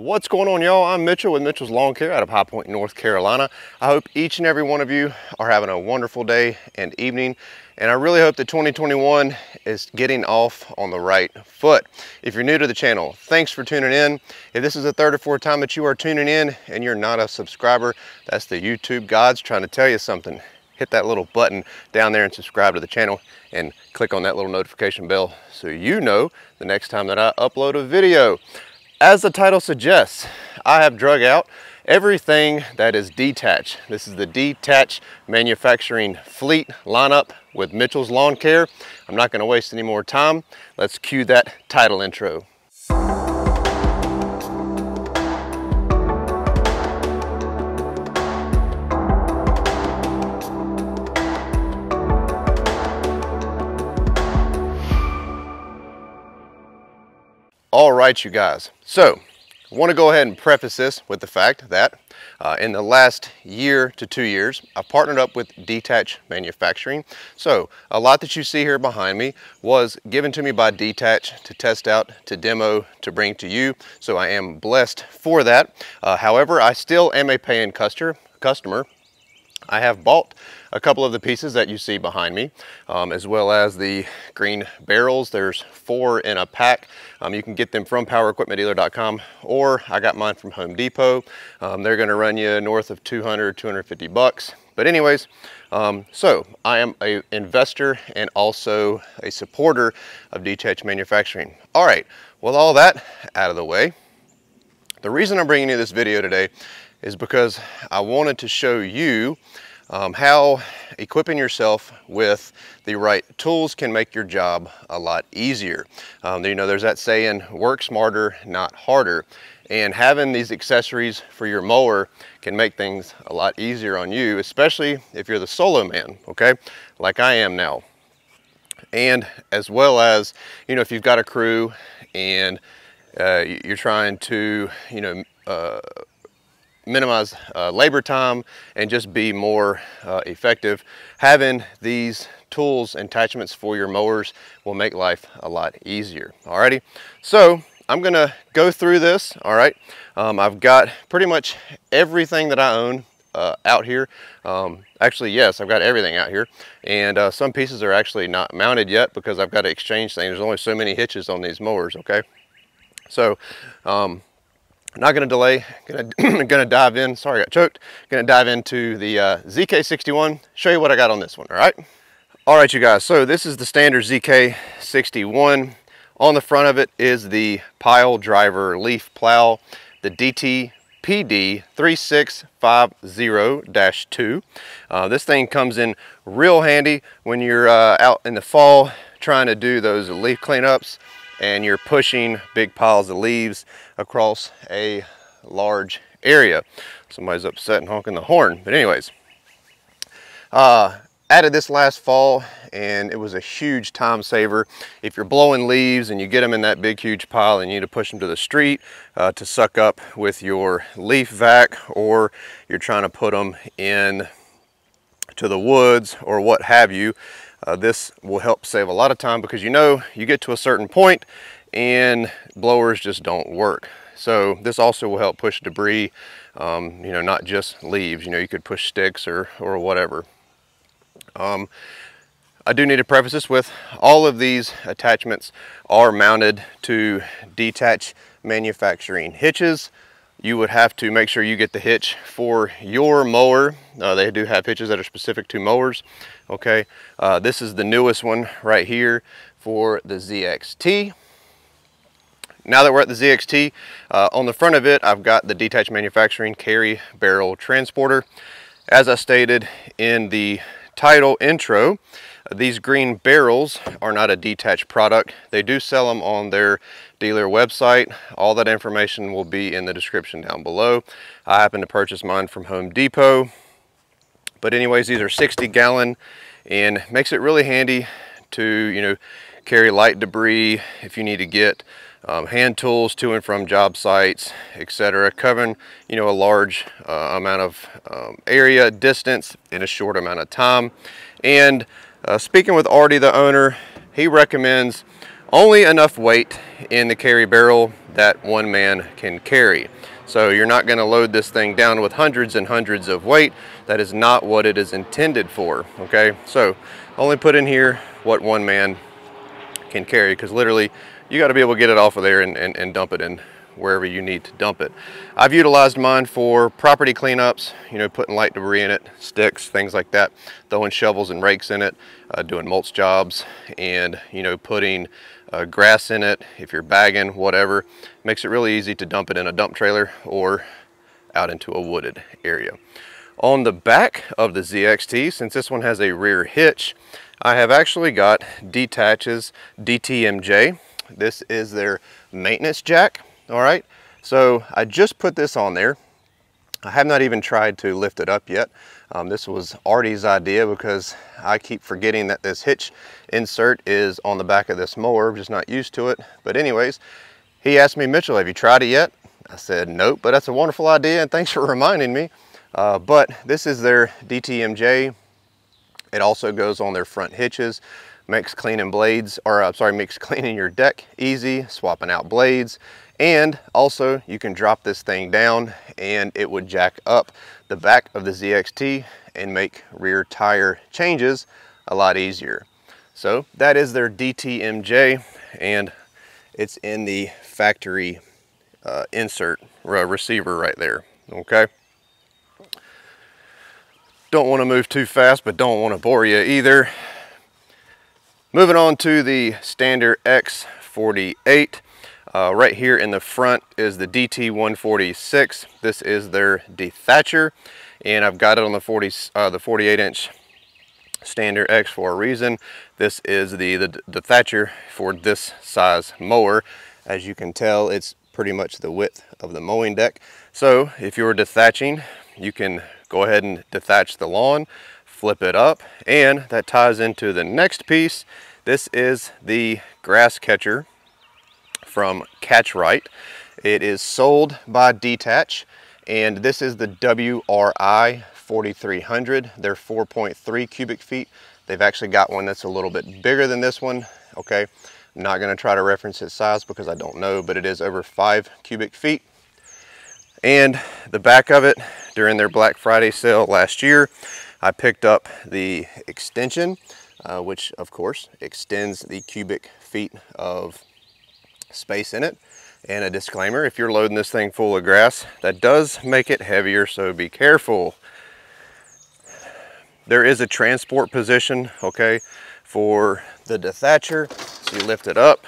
What's going on, y'all? I'm Mitchell with Mitchell's Lawn Care out of High Point, North Carolina. I hope each and every one of you are having a wonderful day and evening, and I really hope that 2021 is getting off on the right foot. If you're new to the channel, thanks for tuning in. If this is the third or fourth time that you are tuning in and you're not a subscriber, that's the YouTube gods trying to tell you something. Hit that little button down there and subscribe to the channel and click on that little notification bell so you know the next time that I upload a video. As the title suggests, I have drug out everything that is D'ttach. This is the D'ttach manufacturing fleet lineup with Mitchell's Lawn Care. I'm not going to waste any more time. Let's cue that title intro. All right, you guys, so I want to go ahead and preface this with the fact that in the last year to 2 years, I partnered up with D'ttach Manufacturing. So a lot that you see here behind me was given to me by D'ttach to test out, to demo, to bring to you. So I am blessed for that. However, I still am a paying customer. I have bought a couple of the pieces that you see behind me, as well as the green barrels. There's 4 in a pack. You can get them from powerequipmentdealer.com, or I got mine from Home Depot. They're going to run you north of 200, 250 bucks. But anyways, so I am an investor and also a supporter of D'ttach Manufacturing. All right, with all that out of the way, the reason I'm bringing you this video today is because I wanted to show you how equipping yourself with the right tools can make your job a lot easier. You know, there's that saying, work smarter, not harder. And having these accessories for your mower can make things a lot easier on you, especially if you're the solo man, okay? Like I am now. And as well as, you know, if you've got a crew and you're trying to, you know, minimize labor time and just be more effective, having these tools and attachments for your mowers will make life a lot easier. Alrighty, so I'm gonna go through this. All right, I've got pretty much everything that I own out here. Actually, yes, I've got everything out here, and some pieces are actually not mounted yet because I've got to exchange things. There's only so many hitches on these mowers, okay? So not going to delay, going to dive in. Sorry, I got choked. Going to dive into the ZK61, show you what I got on this one, all right? All right, you guys, so this is the standard ZK61. On the front of it is the pile driver leaf plow, the DT-PD3650-2. This thing comes in real handy when you're out in the fall trying to do those leaf cleanups and you're pushing big piles of leaves across a large area. Somebody's upset and honking the horn. But anyways, added this last fall, and it was a huge time saver. If you're blowing leaves and you get them in that big, huge pile and you need to push them to the street to suck up with your leaf vac, or you're trying to put them in to the woods or what have you, this will help save a lot of time because, you know, you get to a certain point and blowers just don't work. So this also will help push debris, you know, not just leaves. You know, you could push sticks or whatever. I do need to preface this with all of these attachments are mounted to D'ttach Manufacturing hitches. You would have to make sure you get the hitch for your mower. They do have hitches that are specific to mowers, okay? This is the newest one right here for the ZXT. Now that we're at the ZXT, on the front of it, I've got the D'ttach Manufacturing Carry Barrel Transporter. As I stated in the title intro, these green barrels are not a D'ttach product. They do sell them on their dealer website. All that information will be in the description down below. I happen to purchase mine from Home Depot. But anyways, these are 60-gallon and makes it really handy to, you know, carry light debris if you need to get hand tools to and from job sites, etc., covering, you know, a large amount of area, distance in a short amount of time. And speaking with Artie, the owner, he recommends only enough weight in the carry barrel that one man can carry. So you're not going to load this thing down with hundreds and hundreds of weight. That is not what it is intended for, okay? So only put in here what one man can carry, because literally you got to be able to get it off of there and dump it in wherever you need to dump it. I've utilized mine for property cleanups, you know, putting light debris in it, sticks, things like that, throwing shovels and rakes in it, doing mulch jobs, and, you know, putting grass in it, if you're bagging, whatever. Makes it really easy to dump it in a dump trailer or out into a wooded area. On the back of the ZXT, since this one has a rear hitch, I have actually got D'ttach's DTMJ. This is their maintenance jack. All right, so I just put this on there. I have not even tried to lift it up yet. This was Artie's idea, because I keep forgetting that this hitch insert is on the back of this mower. I'm just not used to it. But anyways, he asked me, Mitchell, have you tried it yet? I said, nope, but that's a wonderful idea, and thanks for reminding me. But this is their DTMJ. It also goes on their front hitches. Makes cleaning blades, or I'm sorry, makes cleaning your deck easy, swapping out blades. And also you can drop this thing down and it would jack up the back of the ZXT and make rear tire changes a lot easier. So that is their DTMJ, and it's in the factory insert receiver right there, okay? Don't want to move too fast, but don't want to bore you either. Moving on to the standard X48. Right here in the front is the DT-146. This is their dethatcher, and I've got it on the 48-inch standard X for a reason. This is the thatcher for this size mower. As you can tell, it's pretty much the width of the mowing deck. So if you're dethatching, you can go ahead and dethatch the lawn, flip it up, and that ties into the next piece. This is the grass catcher from Catcher. It is sold by D'ttach, and this is the WRI 4300. They're 4.3 cubic feet. They've actually got one that's a little bit bigger than this one, okay? I'm not gonna try to reference its size because I don't know, but it is over 5 cubic feet. And the back of it, during their Black Friday sale last year, I picked up the extension, which of course extends the cubic feet of space in it. And a disclaimer, if you're loading this thing full of grass, that does make it heavier, so be careful. There is a transport position, okay, for the dethatcher. So you lift it up.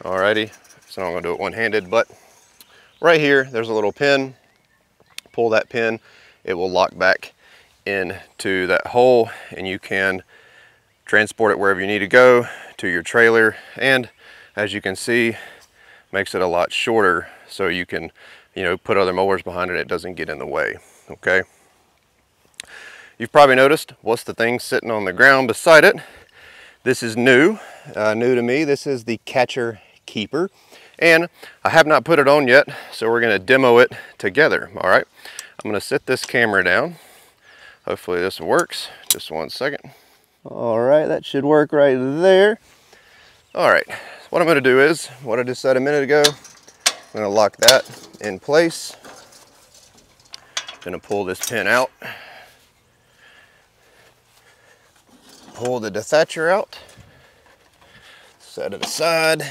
Alrighty, so I'm gonna do it one-handed, but right here there's a little pin. Pull that pin, it will lock back into that hole, and you can transport it wherever you need to go to your trailer. And as you can see, makes it a lot shorter, so you can, you know, put other mowers behind it. It doesn't get in the way, okay? You've probably noticed, what's the thing sitting on the ground beside it? This is new to me. This is the Catcher Keeper, and I have not put it on yet, so we're gonna demo it together, all right? I'm gonna sit this camera down. Hopefully this works, just one second. All right, that should work right there. All right, what I'm gonna do is, what I just said a minute ago, I'm gonna lock that in place. Gonna pull this pin out. Pull the dethatcher out. Set it aside.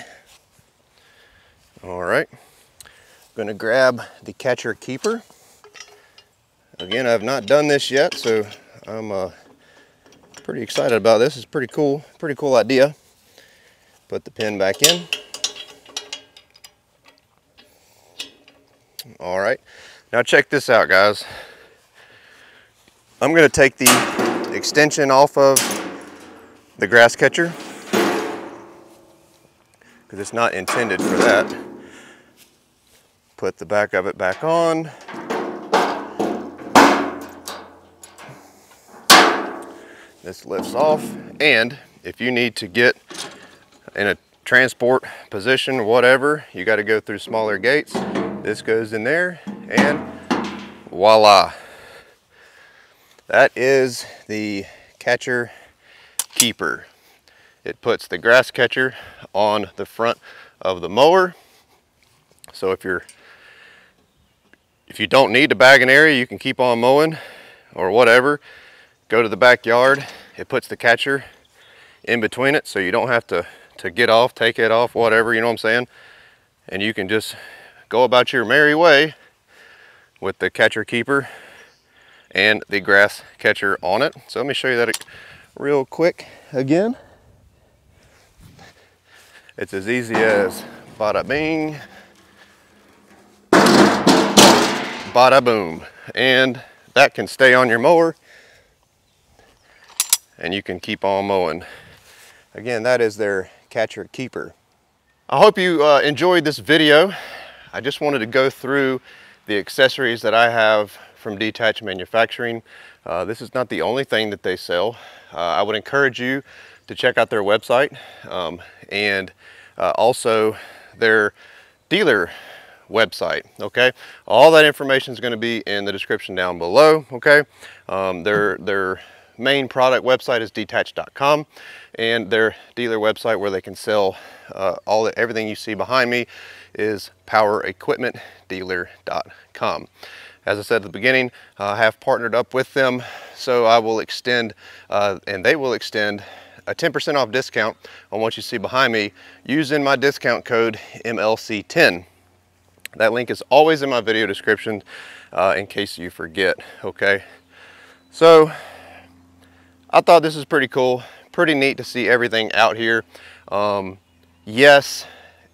All right, gonna grab the Catcher Keeper. Again, I've not done this yet, so I'm pretty excited about this. It's pretty cool idea. Put the pin back in. All right, now check this out, guys. I'm gonna take the extension off of the grass catcher, because it's not intended for that. Put the back of it back on. This lifts off, and if you need to get in a transport position, whatever, you got to go through smaller gates. This goes in there, and voila. That is the Catcher Keeper. It puts the grass catcher on the front of the mower. So if you don't need to bag an area, you can keep on mowing or whatever. Go to the backyard. It puts the catcher in between it, so you don't have to get off, take it off, whatever, you know what I'm saying? And you can just go about your merry way with the Catcher Keeper and the grass catcher on it. So let me show you that real quick again. It's as easy as bada bing, bada boom. And that can stay on your mower and you can keep on mowing. Again, that is their Catcher Keeper. I hope you enjoyed this video. I just wanted to go through the accessories that I have from D'ttach Manufacturing. This is not the only thing that they sell. I would encourage you to check out their website and also their dealer website, okay? All that information is gonna be in the description down below, okay? Their main product website is D'ttach.com, and their dealer website where they can sell everything you see behind me is powerequipmentdealer.com. As I said at the beginning, I have partnered up with them, so I will extend, and they will extend a 10% off discount on what you see behind me using my discount code MLC10. That link is always in my video description in case you forget, okay? So I thought this is pretty cool, pretty neat to see everything out here. Yes,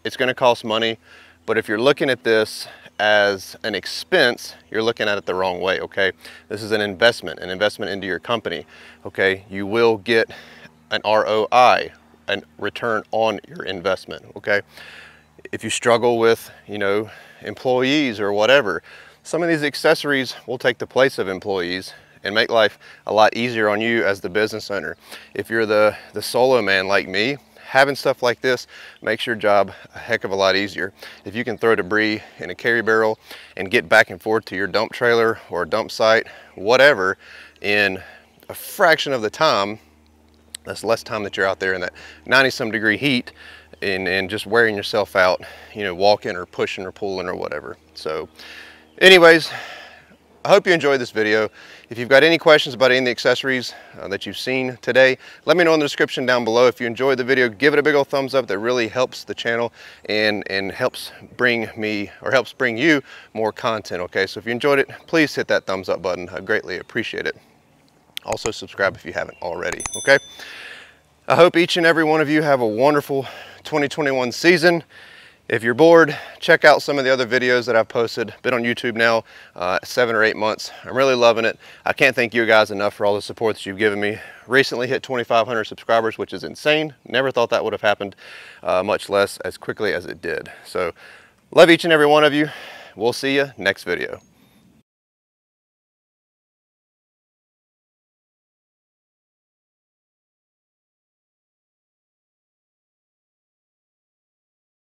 it's gonna cost money, but if you're looking at this as an expense, you're looking at it the wrong way, okay? This is an investment into your company, okay? You will get an ROI, a return on your investment, okay? If you struggle with, you know, employees or whatever, some of these accessories will take the place of employees and make life a lot easier on you as the business owner. If you're the solo man like me, having stuff like this makes your job a heck of a lot easier. If you can throw debris in a carry barrel and get back and forth to your dump trailer or dump site, whatever, in a fraction of the time, that's less time that you're out there in that 90-some degree heat and just wearing yourself out, you know, walking or pushing or pulling or whatever. So anyways, I hope you enjoyed this video. If you've got any questions about any of the accessories that you've seen today, let me know in the description down below. If you enjoyed the video, give it a big old thumbs up. That really helps the channel and helps bring me, or helps bring you more content, okay? So if you enjoyed it, please hit that thumbs up button. I greatly appreciate it. Also subscribe if you haven't already, okay? I hope each and every one of you have a wonderful 2021 season. If you're bored, check out some of the other videos that I've posted. Been on YouTube now 7 or 8 months. I'm really loving it. I can't thank you guys enough for all the support that you've given me. Recently hit 2,500 subscribers, which is insane. Never thought that would have happened, much less as quickly as it did. So love each and every one of you. We'll see you next video.